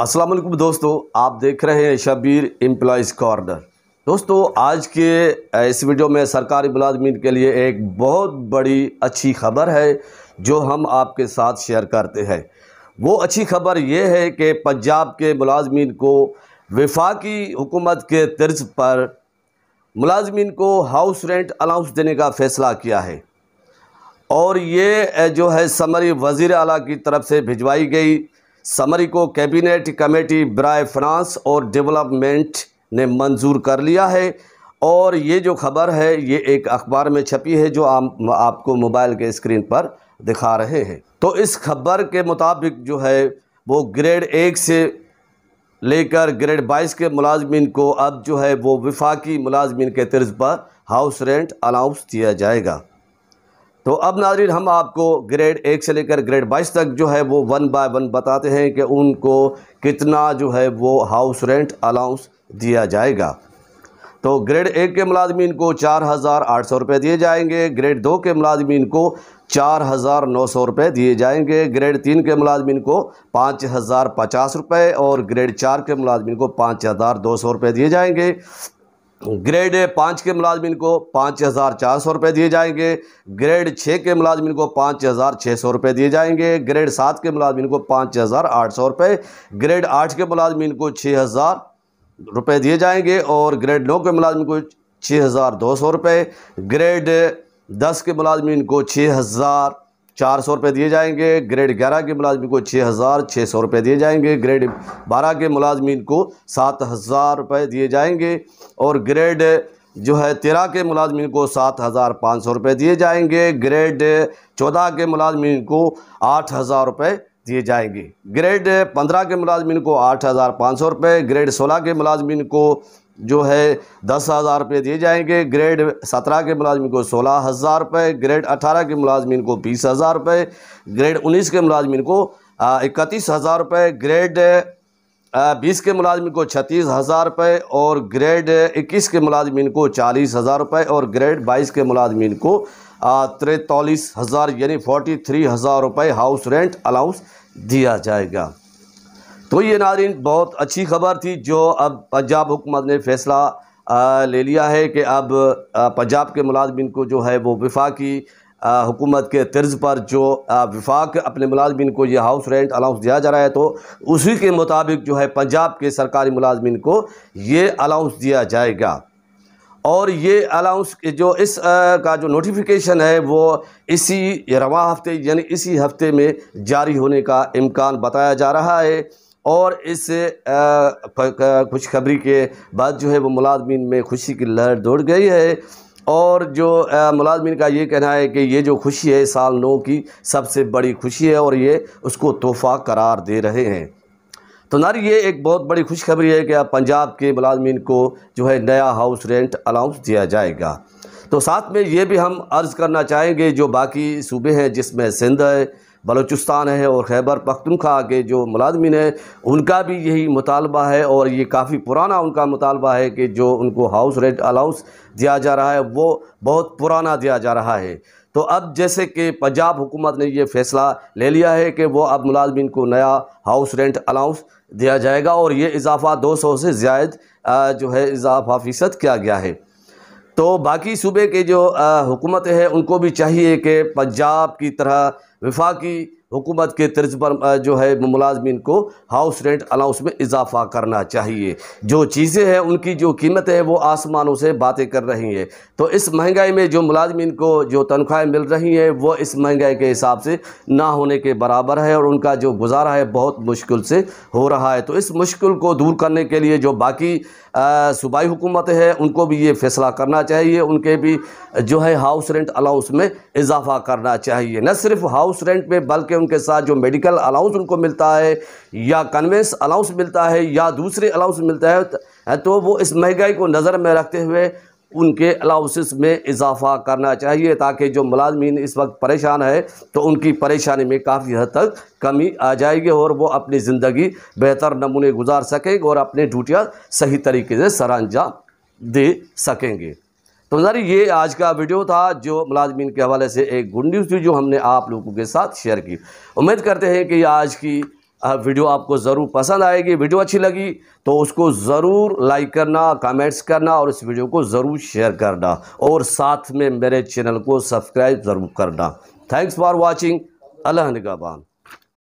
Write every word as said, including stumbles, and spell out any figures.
अस्सलाम वालेकुम दोस्तों, आप देख रहे हैं शबीर एम्प्लॉयज़ कॉर्नर। दोस्तों, आज के इस वीडियो में सरकारी मुलाजमीन के लिए एक बहुत बड़ी अच्छी खबर है जो हम आपके साथ शेयर करते हैं। वो अच्छी खबर ये है कि पंजाब के मुलाजमीन को वफाकी हुकूमत के तर्ज पर मुलाजमीन को हाउस रेंट अलाउंस देने का फ़ैसला किया है और ये जो है समरी वज़ीर आला की तरफ से भिजवाई गई। समरी को कैबिनेट कमेटी बराए फ्रांस और डेवलपमेंट ने मंजूर कर लिया है और ये जो खबर है ये एक अखबार में छपी है जो आप आपको मोबाइल के स्क्रीन पर दिखा रहे हैं। तो इस खबर के मुताबिक जो है वो ग्रेड एक से लेकर ग्रेड बाईस के मुलाजमीन को अब जो है वो वफाकी मुलाजमीन के तर्ज पर हाउस रेंट अलाउंस दिया जाएगा। तो अब नाज़रीन, हम आपको ग्रेड एक से लेकर ग्रेड बाईस तक जो है वो वन बाय वन बताते हैं कि उनको कितना जो है वो हाउस रेंट अलाउंस दिया जाएगा। तो ग्रेड एक के मुलाजमीन को चार हज़ार आठ सौ रुपये दिए जाएंगे, ग्रेड दो के मुलाजमीन को चार हज़ार नौ सौ रुपये दिए जाएंगे, ग्रेड तीन के मुलाजमीन को पाँच हज़ार पचास रुपये और ग्रेड चार के मुलाजमीन को पाँच हज़ार दो सौ रुपये दिए जाएंगे, ग्रेड पाँच के मुलाजमिन को पाँच हज़ार चार सौ रुपये दिए जाएंगे, ग्रेड छः के मुलाजमिन को पाँच हज़ार छः सौ रुपये दिए जाएंगे, ग्रेड सात के मुलाजमिन को पाँच हज़ार आठ सौ रुपये, ग्रेड आठ के मुलाजमिन को छः हज़ार रुपये दिए जाएंगे और ग्रेड नौ के मुलाजमिन को छः हज़ार दो सौ रुपये, ग्रेड दस के मुलाजमिन को छः हज़ार चार सौ रुपये दिए जाएंगे, ग्रेड ग्यारह के मुलाजमिन को छः हज़ार छः सौ रुपये दिए जाएंगे, ग्रेड बारह के मुलाजमिन को सात हज़ार रुपये दिए जाएंगे और ग्रेड जो है तेरह के मुलाजमिन को सात हज़ार पाँच सौ रुपये दिए जाएंगे, ग्रेड चौदह के मुलाजमिन को आठ हज़ार रुपये दिए जाएंगे, ग्रेड पंद्रह के मुलाजमिन को आठ हज़ार पाँच सौ रुपये, ग्रेड सोलह के मुलाजमिन को जो है दस हज़ार रुपये दिए जाएंगे, ग्रेड सत्रह के मुलाजमिन को सोलह हज़ार रुपये, ग्रेड अठारह के मुलाजमिन को बीस हज़ार रुपये, ग्रेड उन्नीस के मुलाजमिन को इकतीस हज़ार रुपये, ग्रेड बीस के मुलाजमिन को छत्तीस हज़ार रुपये और ग्रेड इक्कीस के मुलाजमिन को चालीस हज़ार रुपये और ग्रेड बाईस के मुलाजमिन को तैंतालीस हज़ार यानी फोर्टी थ्री हज़ार रुपये हाउस रेंट अलाउंस दिया जाएगा। तो ये नाज़रीन बहुत अच्छी खबर थी जो अब पंजाब हुकूमत ने फ़ैसला ले लिया है कि अब पंजाब के मुलाजमिन को जो है वो वफाकी हुकूमत के तर्ज पर जो वफाक अपने मुलाजमिन को ये हाउस रेंट अलाउंस दिया जा रहा है तो उसी के मुताबिक जो है पंजाब के सरकारी मुलाजमिन को ये अलाउंस दिया जाएगा। और ये अलाउंस जो इस आ, का जो नोटिफिकेशन है वो इसी रवा हफ्ते यानी इसी हफ्ते में जारी होने का इम्कान बताया जा रहा है और इस खुशखबरी के बाद जो है वो मुलाजमीन में खुशी की लहर दौड़ गई है और जो मुलाजमीन का ये कहना है कि ये जो खुशी है साल नौ की सबसे बड़ी खुशी है और ये उसको तोहफ़ा करार दे रहे हैं। तो नारी ये एक बहुत बड़ी खुशखबरी है कि अब पंजाब के मुलाजमीन को जो है नया हाउस रेंट अलाउंस दिया जाएगा। तो साथ में ये भी हम अर्ज़ करना चाहेंगे जो बाकी सूबे हैं जिसमें सिंध है, बलूचिस्तान है और खैबर पख्तूनख्वा के जो मुलाजमीन हैं उनका भी यही मुतालबा है और ये काफ़ी पुराना उनका मुतालबा है कि जो उनको हाउस रेंट अलाउंस दिया जा रहा है वो बहुत पुराना दिया जा रहा है। तो अब जैसे कि पंजाब हुकूमत ने ये फ़ैसला ले लिया है कि वो अब मुलाजमीन को नया हाउस रेंट अलाउंस दिया जाएगा और ये इजाफ़ा दो सौ से ज़्यादा जो है इजाफा फ़ीसद किया गया है। तो बाकी सूबे के जो हुकूमतें हैं उनको भी चाहिए कि पंजाब की तरह वफाकी हुकूमत के तर्ज पर जो है मुलाजमीन को हाउस रेंट अलाउंस में इजाफ़ा करना चाहिए। जो चीज़ें हैं उनकी जो कीमतें हैं वो आसमानों से बातें कर रही हैं। तो इस महंगाई में जो मुलाजमीन को जो तनख्वाहें मिल रही हैं वो इस महंगाई के हिसाब से ना होने के बराबर है और उनका जो गुजारा है बहुत मुश्किल से हो रहा है। तो इस मुश्किल को दूर करने के लिए जो बाकी सूबाई हुकूमतें हैं उनको भी ये फैसला करना चाहिए, उनके भी जो है हाउस रेंट अलाउंस में इजाफ़ा करना चाहिए। न सिर्फ हाउस रेंट में बल्कि उनके साथ जो मेडिकल अलाउंस उनको मिलता है या कन्वेंस अलाउंस मिलता है या दूसरे अलाउंस मिलता है तो वो इस महंगाई को नज़र में रखते हुए उनके अलाउंसेस में इजाफ़ा करना चाहिए ताकि जो मुलाजमीन इस वक्त परेशान है तो उनकी परेशानी में काफ़ी हद तक कमी आ जाएगी और वो अपनी ज़िंदगी बेहतर नमूने गुजार सकेंगे और अपने ड्यूटियाँ सही तरीके से सरअंजाम दे सकेंगे। तो सर ये आज का वीडियो था जो मुलाजमीन के हवाले से एक गुड न्यूज़ थी जो हमने आप लोगों के साथ शेयर की। उम्मीद करते हैं कि आज की वीडियो आपको ज़रूर पसंद आएगी। वीडियो अच्छी लगी तो उसको ज़रूर लाइक करना, कमेंट्स करना और इस वीडियो को ज़रूर शेयर करना और साथ में मेरे चैनल को सब्सक्राइब ज़रूर करना। Thanks for watching. अल्लाह निगहबान।